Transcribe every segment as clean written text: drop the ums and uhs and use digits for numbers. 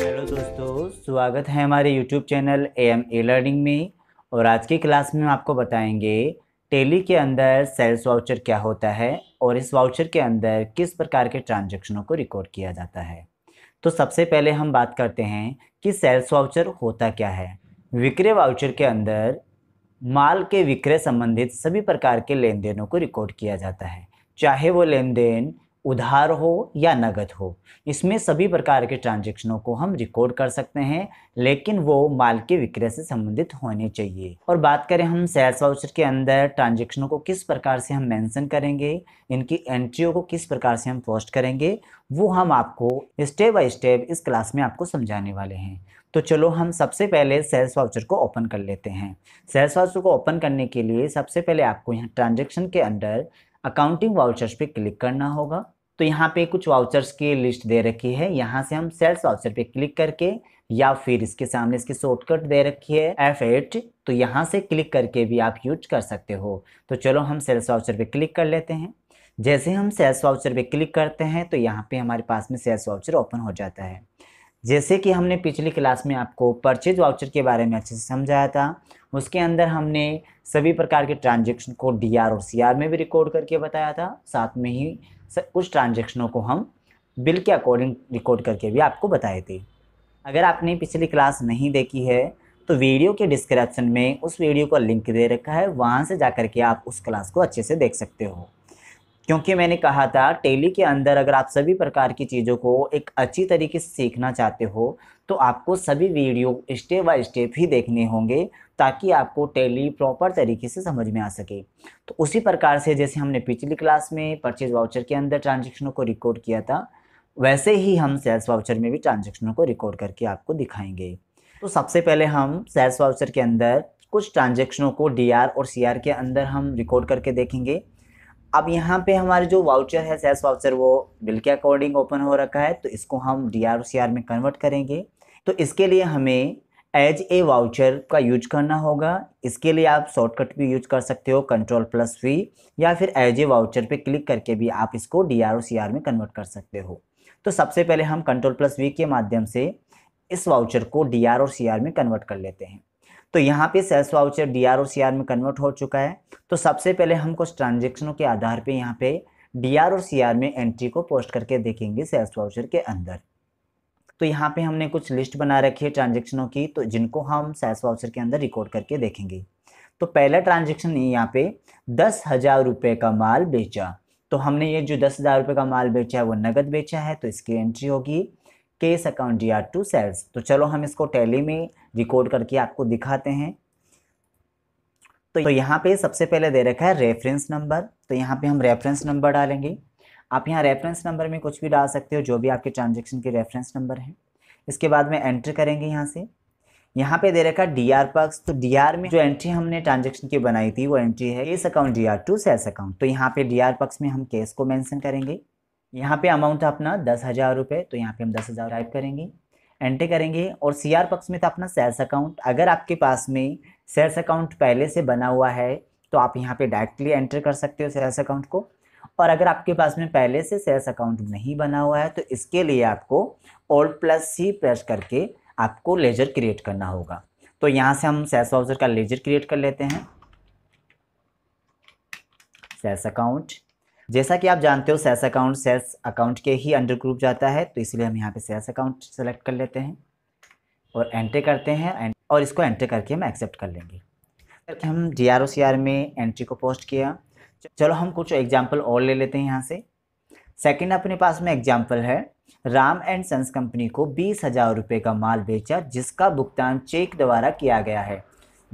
Hello दोस्तों, स्वागत है हमारे YouTube channel M E learning में। और आज की क्लास में हम आपको बताएंगे टेली के अंदर सेल्स वाउचर क्या होता है और इस वाउचर के अंदर किस प्रकार के ट्रांजैक्शनों को रिकॉर्ड किया जाता है। तो सबसे पहले हम बात करते हैं कि सेल्स वाउचर होता क्या है। विक्रय वाउचर के अंदर माल के विक्रय संबंधित सभी प्रकार के लेन देनों को रिकॉर्ड किया जाता है, चाहे वो लेन देन उधार हो या नगद हो। इसमें सभी प्रकार के ट्रांजैक्शनों को हम रिकॉर्ड कर सकते हैं, लेकिन वो माल के विक्रय से संबंधित होने चाहिए। और बात करें हम सेल्स वाउचर के अंदर ट्रांजैक्शनों को किस प्रकार से हम मेंशन करेंगे, इनकी एंट्रियों को किस प्रकार से हम पोस्ट करेंगे, वो हम आपको स्टेप बाय स्टेप इस क्लास में आपको समझाने वाले हैं। तो चलो हम सबसे पहले सेल्स वाउचर को ओपन कर लेते हैं। सेल्स वाउचर को ओपन करने के लिए सबसे पहले आपको यहाँ ट्रांजैक्शन के अंडर अकाउंटिंग वाउचर्स पे क्लिक करना होगा। तो यहाँ पे कुछ वाउचर्स की लिस्ट दे रखी है, यहाँ से हम सेल्स वाउचर पे क्लिक करके या फिर इसके सामने इसकी शॉर्टकट दे रखी है F8, तो यहाँ से क्लिक करके भी आप यूज कर सकते हो। तो चलो हम सेल्स वाउचर पे क्लिक कर लेते हैं। जैसे हम सेल्स वाउचर पे क्लिक करते हैं तो यहाँ पे हमारे पास में सेल्स वाउचर ओपन हो जाता है। जैसे कि हमने पिछली क्लास में आपको परचेज वाउचर के बारे में अच्छे से समझाया था, उसके अंदर हमने सभी प्रकार के ट्रांजैक्शन को डीआर और सीआर में भी रिकॉर्ड करके बताया था। साथ में ही कुछ ट्रांजैक्शनों को हम बिल के अकॉर्डिंग रिकॉर्ड करके भी आपको बताए थे। अगर आपने पिछली क्लास नहीं देखी है तो वीडियो के डिस्क्रिप्शन में उस वीडियो का लिंक दे रखा है, वहाँ से जा कर के आप उस क्लास को अच्छे से देख सकते हो। क्योंकि मैंने कहा था टेली के अंदर अगर आप सभी प्रकार की चीज़ों को एक अच्छी तरीके से सीखना चाहते हो तो आपको सभी वीडियो स्टेप बाय स्टेप ही देखने होंगे, ताकि आपको टेली प्रॉपर तरीके से समझ में आ सके। तो उसी प्रकार से जैसे हमने पिछली क्लास में परचेज वाउचर के अंदर ट्रांजैक्शनों को रिकॉर्ड किया था, वैसे ही हम सेल्स वाउचर में भी ट्रांजैक्शनों को रिकॉर्ड करके आपको दिखाएंगे। तो सबसे पहले हम सेल्स वाउचर के अंदर कुछ ट्रांजैक्शनों को डीआर और सीआर के अंदर हम रिकॉर्ड करके देखेंगे। अब यहाँ पे हमारे जो वाउचर है सेल्स वाउचर वो बिल के अकॉर्डिंग ओपन हो रखा है, तो इसको हम डीआर और सीआर में कन्वर्ट करेंगे। तो इसके लिए हमें एज ए वाउचर का यूज करना होगा। इसके लिए आप शॉर्टकट भी यूज कर सकते हो, Ctrl+V, या फिर एज ए वाउचर पे क्लिक करके भी आप इसको डीआर और सीआर में कन्वर्ट कर सकते हो। तो सबसे पहले हम Ctrl+V के माध्यम से इस वाउचर को डीआर और सीआर में कन्वर्ट कर लेते हैं। तो यहाँ पे सेल्स वाउचर डीआर और सीआर में कन्वर्ट हो चुका है। तो सबसे पहले हम कुछ ट्रांजैक्शनों के आधार पे यहाँ पे डीआर और सीआर में एंट्री को पोस्ट करके देखेंगे सेल्स वाउचर के अंदर। तो यहाँ पे हमने कुछ लिस्ट बना रखी है ट्रांजैक्शनों की, तो जिनको हम सेल्स वाउचर के अंदर रिकॉर्ड करके देखेंगे। तो पहला ट्रांजेक्शन यहाँ पे 10,000 रुपये का माल बेचा। तो हमने ये जो 10,000 रुपये का माल बेचा है वो नगद बेचा है, तो इसकी एंट्री होगी cash account DR to sales. तो चलो हम इसको टैली में रिकॉर्ड करके आपको दिखाते हैं। तो यहाँ पे सबसे पहले दे रखा है रेफरेंस नंबर, तो यहाँ पे हम रेफरेंस नंबर डालेंगे। आप यहाँ रेफरेंस नंबर में कुछ भी डाल सकते हो, जो भी आपके ट्रांजैक्शन के रेफरेंस नंबर है। इसके बाद में एंटर करेंगे यहाँ से। यहाँ पे दे रखा है डीआर पक्ष, तो डीआर में जो एंट्री हमने ट्रांजैक्शन की बनाई थी वो एंट्री है cash account DR to sales account. तो यहाँ पे डीआर पक्ष में हम केस को मेंशन करेंगे। यहाँ पे अमाउंट था अपना 10,000 रुपये, तो यहाँ पे हम 10,000 टाइप करेंगे, एंटर करेंगे। और सीआर पक्ष में था अपना सेल्स अकाउंट। अगर आपके पास में सेल्स अकाउंट पहले से बना हुआ है तो आप यहाँ पे डायरेक्टली एंटर कर सकते हो सेल्स अकाउंट को, और अगर आपके पास में पहले से सेल्स अकाउंट नहीं बना हुआ है तो इसके लिए आपको Alt+C प्रेस करके आपको लेजर क्रिएट करना होगा। तो यहाँ से हम सेल्स वाउचर का लेजर क्रिएट कर लेते हैं। सेल्स अकाउंट, जैसा कि आप जानते हो सेल्स अकाउंट के ही अंडर ग्रुप जाता है, तो इसलिए हम यहाँ पे सेल्स अकाउंट सेलेक्ट कर लेते हैं और एंटर करते हैं। और इसको एंटर करके हम एक्सेप्ट कर लेंगे। तो हम डीआर और सीआर में एंट्री को पोस्ट किया। चलो हम कुछ एग्जाम्पल और ले लेते हैं यहाँ से। सेकंड अपने पास में एग्जाम्पल है, राम एंड सन्स कंपनी को 20,000 रुपये का माल बेचा जिसका भुगतान चेक द्वारा किया गया है।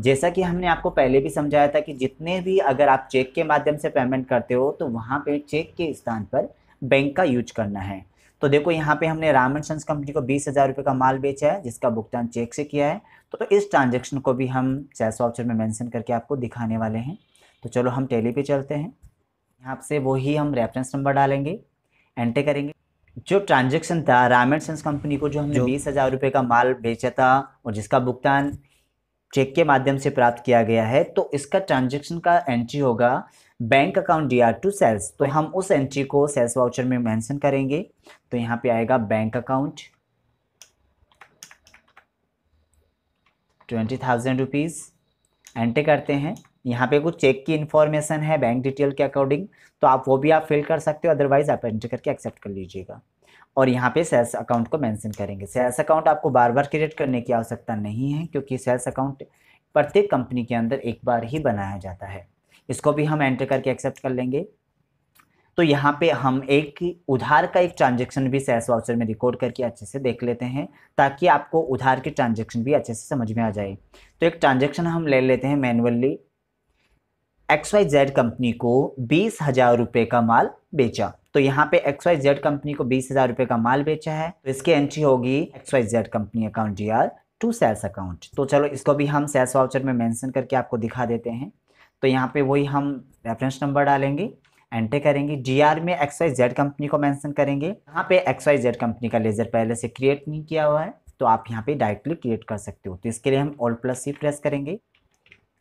जैसा कि हमने आपको पहले भी समझाया था कि जितने भी अगर आप चेक के माध्यम से पेमेंट करते हो तो वहाँ पे चेक के स्थान पर बैंक का यूज करना है। तो देखो यहाँ पे हमने राम एंड सन्स कंपनी को 20,000 रुपये का माल बेचा है जिसका भुगतान चेक से किया है। तो इस ट्रांजैक्शन को भी हम सेल्स वाउचर में मेंशन करके आपको दिखाने वाले हैं। तो चलो हम टैली पे चलते हैं। यहाँ से वही हम रेफरेंस नंबर डालेंगे, एंटर करेंगे। जो ट्रांजेक्शन था राम एंड सन्स कंपनी को जो हमने 20,000 रुपये का माल बेचा था और जिसका भुगतान चेक के माध्यम से प्राप्त किया गया है, तो इसका ट्रांजैक्शन का एंट्री होगा bank account DR to sales, तो हम उस एंट्री को सेल्स वाउचर में मेंशन करेंगे। तो यहाँ पे आएगा बैंक अकाउंट 20,000 रुपीज़, एंटर करते हैं। यहाँ पे कुछ चेक की इन्फॉर्मेशन है बैंक डिटेल के अकॉर्डिंग, तो आप वो भी आप फिल कर सकते हो, अदरवाइज आप एंटर करके एक्सेप्ट कर लीजिएगा। और यहाँ पे सेल्स अकाउंट को मेंशन करेंगे। सेल्स अकाउंट आपको बार बार क्रिएट करने की आवश्यकता नहीं है, क्योंकि सेल्स अकाउंट प्रत्येक कंपनी के अंदर एक बार ही बनाया जाता है। इसको भी हम एंटर करके एक्सेप्ट कर लेंगे। तो यहाँ पे हम एक उधार का एक ट्रांजेक्शन भी सेल्स वाउचर में रिकॉर्ड करके अच्छे से देख लेते हैं, ताकि आपको उधार के ट्रांजेक्शन भी अच्छे से समझ में आ जाए। तो एक ट्रांजेक्शन हम ले लेते हैं मैनुअली। XYZ कंपनी को 20,000 रुपये का माल बेचा। तो यहाँ पे XYZ कंपनी को 20,000 रुपये का माल बेचा है, तो इसकी एंट्री होगी XYZ company account DR to sales account. तो चलो इसको भी हम सेल्स वाउचर में मेंशन करके आपको दिखा देते हैं। तो यहाँ पे वही हम रेफरेंस नंबर डालेंगे, एंटर करेंगे। DR में XYZ कंपनी को मेंशन करेंगे। यहाँ पे XYZ कंपनी का लेजर पहले से क्रिएट नहीं किया हुआ है, तो आप यहाँ पे डायरेक्टली क्रिएट कर सकते हो। तो इसके लिए हम Alt+C प्रेस करेंगे।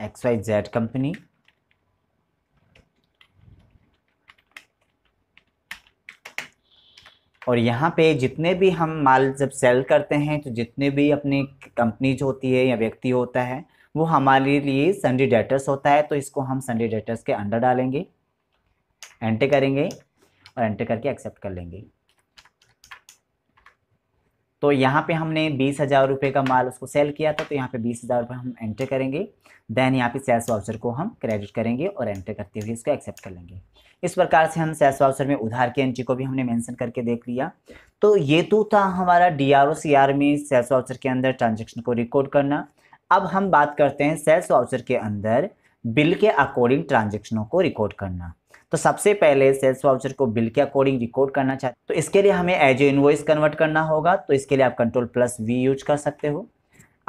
XYZ कंपनी और यहाँ पे जितने भी हम माल जब सेल करते हैं तो जितने भी अपनी कंपनीज होती है या व्यक्ति होता है वो हमारे लिए सन्डे डेटर्स होता है, तो इसको हम सन्डे डेटर्स के अंडर डालेंगे, एंटर करेंगे और एंटर करके एक्सेप्ट कर लेंगे। तो यहाँ पे हमने 20,000 रुपये का माल उसको सेल किया था, तो यहाँ पे 20,000 रुपये हम एंटर करेंगे। देन यहाँ पे सेल्स वाउचर को हम क्रेडिट करेंगे और एंटर करते हुए इसको एक्सेप्ट कर लेंगे। इस प्रकार से हम सेल्स वाउचर में उधार की एंट्री को भी हमने मेंशन करके देख लिया। तो ये तो था हमारा DR और CR में सेल्स वाउचर के अंदर ट्रांजेक्शन को रिकॉर्ड करना। अब हम बात करते हैं सेल्स वाउचर के अंदर बिल के अकॉर्डिंग ट्रांजेक्शनों को रिकॉर्ड करना। तो सबसे पहले सेल्स वाउचर को बिल के अकॉर्डिंग रिकॉर्ड करना चाहते हैं, तो इसके लिए हमें एज ए इनवॉइस कन्वर्ट करना होगा। तो इसके लिए आप Ctrl+V यूज कर सकते हो।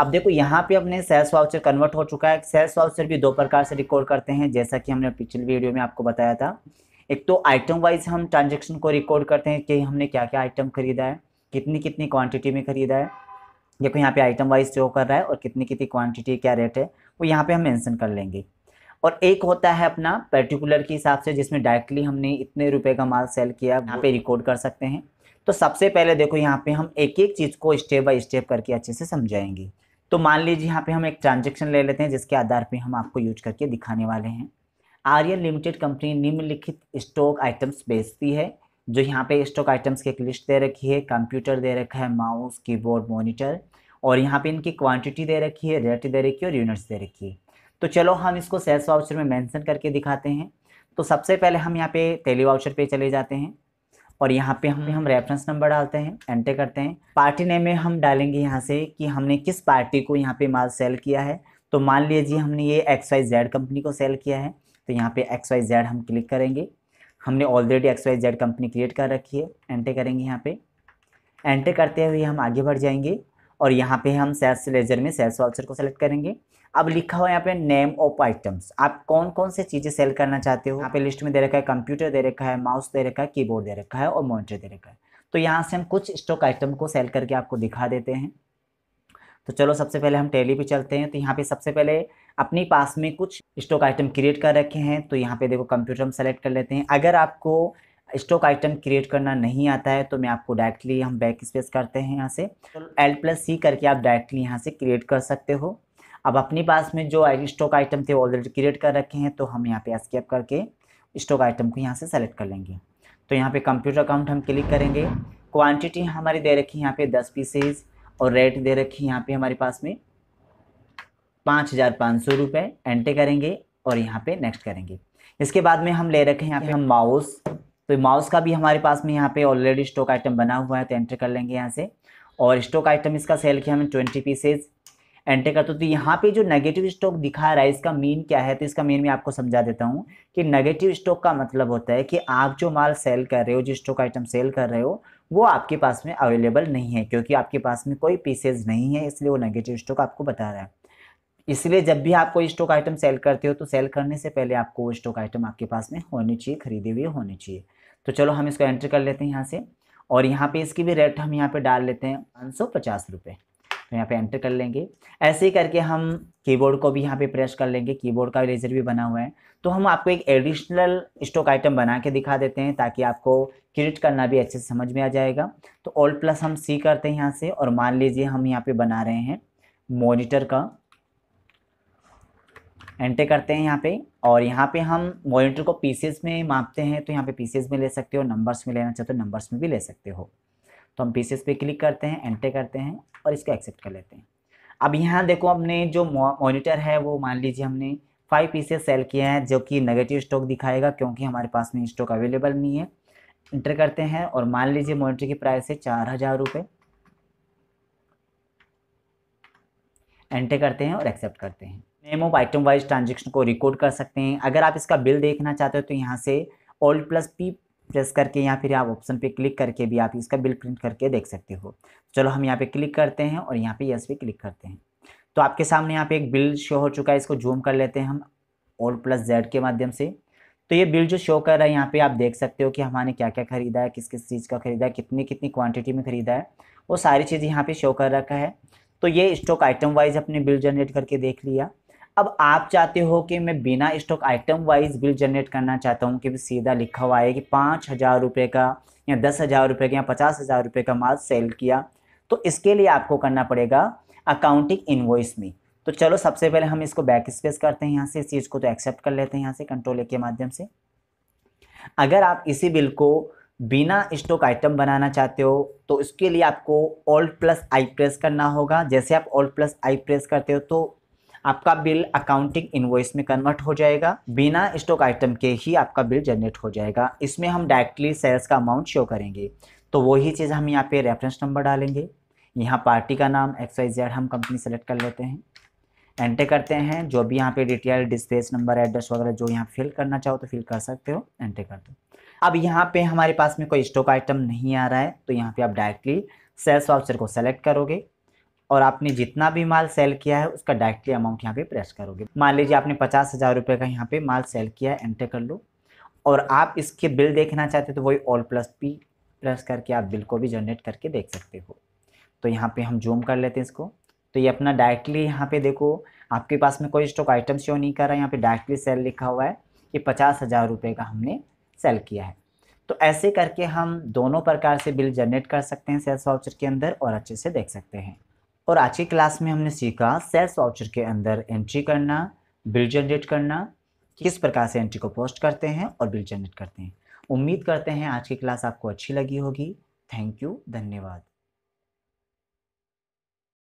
अब देखो यहाँ पे अपने सेल्स वाउचर कन्वर्ट हो चुका है। सेल्स वाउचर भी दो प्रकार से रिकॉर्ड करते हैं, जैसा कि हमने पिछले वीडियो में आपको बताया था। एक तो आइटम वाइज हम ट्रांजेक्शन को रिकॉर्ड करते हैं कि हमने क्या क्या आइटम खरीदा है, कितनी कितनी क्वान्टिटी में खरीदा है। देखो यहाँ पे आइटम वाइज शो कर रहा है और कितनी कितनी क्वांटिटी क्या रेट है वो यहाँ पे हम मेंशन कर लेंगे। और एक होता है अपना पर्टिकुलर के हिसाब से, जिसमें डायरेक्टली हमने इतने रुपए का माल सेल किया, यहाँ पे रिकॉर्ड कर सकते हैं। तो सबसे पहले देखो यहाँ पे हम एक एक चीज़ को स्टेप बाय स्टेप करके अच्छे से समझाएंगे। तो मान लीजिए यहाँ पे हम एक ट्रांजेक्शन ले लेते हैं, जिसके आधार पे हम आपको यूज करके दिखाने वाले हैं। आर्यन लिमिटेड कंपनी निम्नलिखित स्टॉक आइटम्स बेचती है, जो यहाँ पे स्टॉक आइटम्स की एक लिस्ट दे रखी है। कंप्यूटर दे रखा है, माउस, कीबोर्ड, मॉनिटर, और यहाँ पे इनकी क्वांटिटी दे रखी है, रेट दे रखी है और यूनिट्स दे रखी है। तो चलो हम इसको सेल्स वाउचर में मेंशन करके दिखाते हैं। तो सबसे पहले हम यहाँ पे टेली वाउचर पे चले जाते हैं और यहाँ पे हम रेफरेंस नंबर डालते हैं, एंटर करते हैं। पार्टी नेम में हम डालेंगे यहाँ से कि हमने किस पार्टी को यहाँ पे माल सेल किया है। तो मान लीजिए हमने ये XYZ कंपनी को सेल किया है, तो यहाँ पे XYZ हम क्लिक करेंगे। हमने ऑलरेडी XYZ कंपनी क्रिएट कर रखी है, एंटर करेंगे। यहाँ पे एंटर करते हुए हम आगे बढ़ जाएंगे और यहाँ पे हम सेल्स लेजर में सेल्स वाउचर को सेलेक्ट करेंगे। अब लिखा हुआ है यहाँ पे नेम ऑफ आइटम्स, आप कौन कौन से चीज़ें सेल करना चाहते हो। यहाँ पे लिस्ट में दे रखा है कंप्यूटर दे रखा है, माउस दे रखा है, कीबोर्ड दे रखा है और मॉनिटर दे रखा है। तो यहाँ से हम कुछ स्टॉक आइटम को सेल करके आपको दिखा देते हैं। तो चलो सबसे पहले हम टेली पे चलते हैं। तो यहाँ पे सबसे पहले अपने पास में कुछ स्टॉक आइटम क्रिएट कर रखे हैं। तो यहाँ पे देखो कंप्यूटर हम सेलेक्ट कर लेते हैं। अगर आपको स्टॉक आइटम क्रिएट करना नहीं आता है तो मैं आपको डायरेक्टली हम बैक स्पेस करते हैं यहाँ से, तो Alt+C करके आप डायरेक्टली यहाँ से क्रिएट कर सकते हो। अब अपने पास में जो स्टॉक आइटम थे ऑलरेडी क्रिएट कर रखे हैं, तो हम यहाँ पे एस्केप करके स्टॉक आइटम को यहाँ से सेलेक्ट कर लेंगे। तो यहाँ पे कंप्यूटर अकाउंट हम क्लिक करेंगे। क्वांटिटी हमारी दे रखी है यहाँ पे 10 पीसेज और रेट दे रखी है यहाँ पे हमारे पास में 5,500 रुपये, एंटर करेंगे और यहाँ पे नेक्स्ट करेंगे। इसके बाद में हम ले रखे हैं यहाँ पे हम माउस, तो माउस का भी हमारे पास में यहाँ पे ऑलरेडी स्टॉक आइटम बना हुआ है, तो एंटर कर लेंगे यहाँ से। और स्टॉक आइटम इसका सेल किया हमने 20 पीसेज, एंटर करते हो। तो यहाँ पे जो नेगेटिव स्टॉक दिखा रहा है इसका मीन क्या है, तो इसका मीन मैं आपको समझा देता हूँ कि नेगेटिव स्टॉक का मतलब होता है कि आप जो माल सेल कर रहे हो, जो स्टॉक आइटम सेल कर रहे हो, वो आपके पास में अवेलेबल नहीं है, क्योंकि आपके पास में कोई पीसेज नहीं है, इसलिए वो नेगेटिव स्टॉक आपको बता रहा है। इसलिए जब भी आप कोई स्टॉक आइटम सेल करते हो तो सेल करने से पहले आपको वो स्टॉक आइटम आपके पास में होनी चाहिए, खरीदी हुई होनी चाहिए। तो चलो हम इसको एंटर कर लेते हैं यहाँ से और यहाँ पे इसकी भी रेट हम यहाँ पे डाल लेते हैं 550 रुपये। तो यहाँ पे एंटर कर लेंगे। ऐसे ही करके हम कीबोर्ड को भी यहाँ पे प्रेस कर लेंगे, कीबोर्ड का इरेजर भी बना हुआ है। तो हम आपको एक एडिशनल स्टॉक आइटम बना के दिखा देते हैं ताकि आपको क्रिएट करना भी अच्छे से समझ में आ जाएगा। तो ऑल प्लस हम सी करते हैं यहाँ से, और मान लीजिए हम यहाँ पे बना रहे हैं मॉनिटर का, एंटर करते हैं यहाँ पे। और यहाँ पे हम मॉनिटर को पीसेस में मापते हैं, तो यहाँ पे पीसेस में ले सकते हो, नंबर्स में लेना चाहते हो नंबर्स में भी ले सकते हो। तो हम पीसेस पे क्लिक करते हैं, एंटर करते हैं और इसको एक्सेप्ट कर लेते हैं। अब यहाँ देखो हमने जो मॉनिटर है वो मान लीजिए हमने 5 पीसेस सेल किए हैं, जो कि नेगेटिव स्टॉक दिखाएगा क्योंकि हमारे पास में स्टॉक अवेलेबल नहीं है। एंटर करते हैं और मान लीजिए मॉनिटर की प्राइस है 4000 रुपये। एंटर करते हैं और एक्सेप्ट करते हैं। Name of item wise transaction को रिकॉर्ड कर सकते हैं। अगर आप इसका बिल देखना चाहते हो तो यहाँ से ऑल्ट प्लस पी प्रेस करके या फिर आप ऑप्शन पे क्लिक करके भी आप इसका बिल प्रिंट करके देख सकते हो। चलो हम यहाँ पे क्लिक करते हैं और यहाँ पे यस पे क्लिक करते हैं। तो आपके सामने यहाँ पे एक बिल शो हो चुका है। इसको जूम कर लेते हैं हम ऑल्ट प्लस जेड के माध्यम से। तो ये बिल जो शो कर रहा है यहाँ पे आप देख सकते हो कि हमारे क्या क्या खरीदा है, किस किस चीज़ का खरीदा है, कितनी कितनी क्वान्टिटी में खरीदा है, वो सारी चीज़ यहाँ पे शो कर रखा है। तो ये स्टॉक आइटम वाइज अपने बिल जनरेट करके देख लिया। अब आप चाहते हो कि मैं बिना stock item wise bill generate करना चाहता हूं कि सीधा लिखा हुआ है कि 5000 रुपये का या 10000 रुपये का या 50000 रुपये का माल सेल किया, तो इसके लिए आपको करना पड़ेगा अकाउंटिंग इन्वॉइस में। तो चलो सबसे पहले हम इसको बैक स्पेस करते हैं यहाँ से, इस चीज़ को तो एक्सेप्ट कर लेते हैं यहाँ से कंट्रोल ए के माध्यम से। अगर आप इसी बिल को बिना स्टॉक आइटम बनाना चाहते हो तो इसके लिए आपको ऑल्ट प्लस आई प्रेस करना होगा। जैसे आप ऑल्ट प्लस आई प्रेस करते हो तो आपका बिल अकाउंटिंग इनवॉइस में कन्वर्ट हो जाएगा, बिना स्टॉक आइटम के ही आपका बिल जनरेट हो जाएगा। इसमें हम डायरेक्टली सेल्स का अमाउंट शो करेंगे। तो वही चीज़ हम यहाँ पे रेफरेंस नंबर डालेंगे, यहाँ पार्टी का नाम XYZ हम कंपनी सेलेक्ट कर लेते हैं, एंटर करते हैं। जो भी यहाँ पे डिटेल डिस्पेच नंबर एड्रेस वगैरह जो यहाँ फिल करना चाहो तो फिल कर सकते हो, एंटर कर दो। अब यहाँ पर हमारे पास में कोई स्टॉक आइटम नहीं आ रहा है तो यहाँ पर आप डायरेक्टली सेल्स वाउचर को सेलेक्ट करोगे और आपने जितना भी माल सेल किया है उसका डायरेक्टली अमाउंट यहाँ पे प्रेस करोगे। मान लीजिए आपने 50000 रुपये का यहाँ पे माल सेल किया है, एंटर कर लो। और आप इसके बिल देखना चाहते हो तो वही ऑल प्लस पी प्रेस करके आप बिल को भी जनरेट करके देख सकते हो। तो यहाँ पे हम जूम कर लेते हैं इसको। तो ये अपना डायरेक्टली यहाँ पे देखो आपके पास में कोई स्टॉक आइटम शो नहीं कर रहा है, यहाँ पर डायरेक्टली सेल लिखा हुआ है कि 50000 रुपये का हमने सेल किया है। तो ऐसे करके हम दोनों प्रकार से बिल जनरेट कर सकते हैं सेल्स वाउचर के अंदर और अच्छे से देख सकते हैं। और आज की क्लास में हमने सीखा सेल्स वाउचर के अंदर एंट्री करना, बिल जनरेट करना, किस प्रकार से एंट्री को पोस्ट करते हैं और बिल जनरेट करते हैं। उम्मीद करते हैं आज की क्लास आपको अच्छी लगी होगी। थैंक यू, धन्यवाद।